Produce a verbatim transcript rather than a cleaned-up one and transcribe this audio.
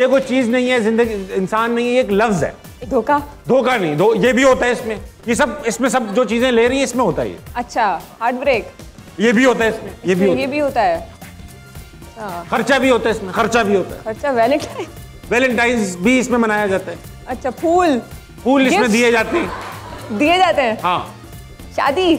ये कोई चीज नहीं है, जिंदगी इंसान नहीं है, एक लफ्ज है। धोखा? धोखा नहीं, धो ये भी होता है इसमें। ये सब इसमें सब जो चीजें ले रही है इसमें होता है। अच्छा, हार्ट ब्रेक ये भी होता है इसमें, ये भी ये भी होता है। खर्चा भी होता है इसमें, खर्चा भी होता है। खर्चा, वैलेंटाइन, वैलेंटाइन भी इसमें मनाया जाता है। अच्छा, फूल, फूल इसमें दिए जाते हैं, दिए जाते हैं। हाँ, शादी।